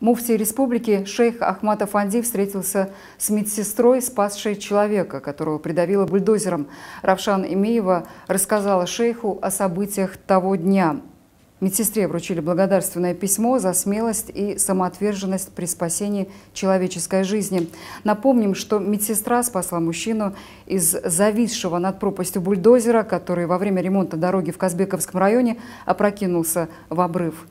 Муфти республики шейх Ахмат Афанди встретился с медсестрой, спасшей человека, которого придавило бульдозером. Равшан Эмеева рассказала шейху о событиях того дня. Медсестре вручили благодарственное письмо за смелость и самоотверженность при спасении человеческой жизни. Напомним, что медсестра спасла мужчину из зависшего над пропастью бульдозера, который во время ремонта дороги в Казбековском районе опрокинулся в обрыв.